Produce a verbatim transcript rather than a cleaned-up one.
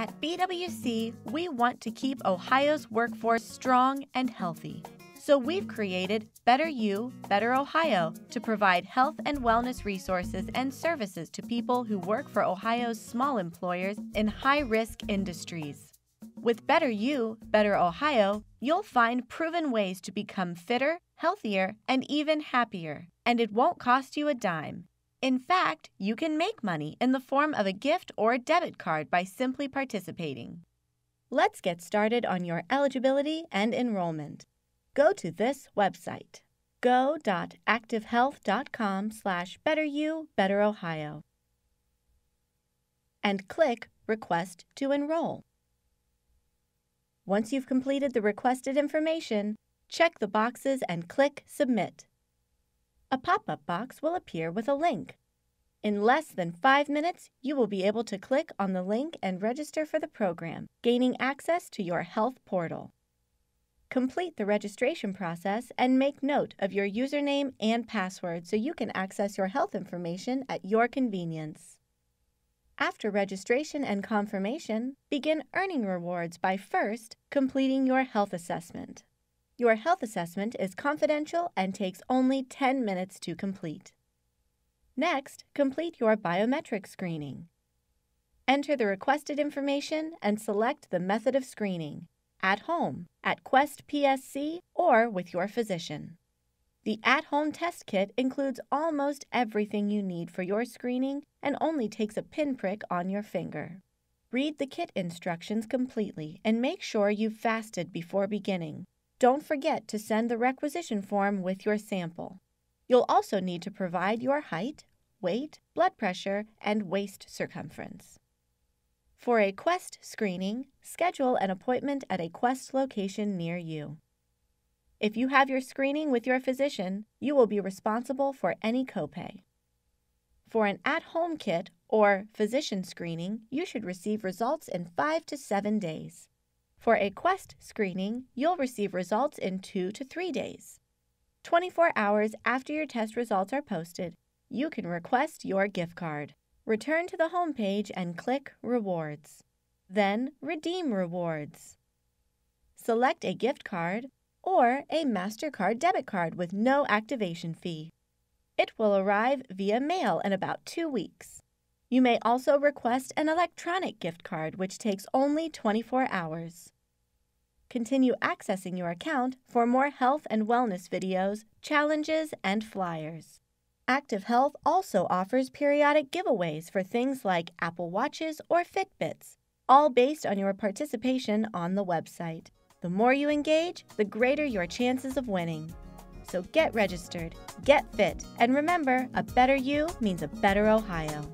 At B W C, we want to keep Ohio's workforce strong and healthy. So we've created Better You, Better Ohio to provide health and wellness resources and services to people who work for Ohio's small employers in high-risk industries. With Better You, Better Ohio, you'll find proven ways to become fitter, healthier, and even happier, and it won't cost you a dime. In fact, you can make money in the form of a gift or a debit card by simply participating. Let's get started on your eligibility and enrollment. Go to this website, go dot active health dot com slash better you better ohio, and click Request to Enroll. Once you've completed the requested information, check the boxes and click Submit. A pop-up box will appear with a link. In less than five minutes, you will be able to click on the link and register for the program, gaining access to your health portal. Complete the registration process and make note of your username and password so you can access your health information at your convenience. After registration and confirmation, begin earning rewards by first completing your health assessment. Your health assessment is confidential and takes only ten minutes to complete. Next, complete your biometric screening. Enter the requested information and select the method of screening: at home, at Quest P S C, or with your physician. The at-home test kit includes almost everything you need for your screening and only takes a pinprick on your finger. Read the kit instructions completely and make sure you've fasted before beginning. Don't forget to send the requisition form with your sample. You'll also need to provide your height, weight, blood pressure, and waist circumference. For a Quest screening, schedule an appointment at a Quest location near you. If you have your screening with your physician, you will be responsible for any copay. For an at-home kit or physician screening, you should receive results in five to seven days. For a Quest screening, you'll receive results in two to three days. twenty-four hours after your test results are posted, you can request your gift card. Return to the home page and click Rewards. Then Redeem Rewards. Select a gift card or a MasterCard debit card with no activation fee. It will arrive via mail in about two weeks. You may also request an electronic gift card, which takes only twenty-four hours. Continue accessing your account for more health and wellness videos, challenges, and flyers. Active Health also offers periodic giveaways for things like Apple Watches or Fitbits, all based on your participation on the website. The more you engage, the greater your chances of winning. So get registered, get fit, and remember, a better you means a better Ohio.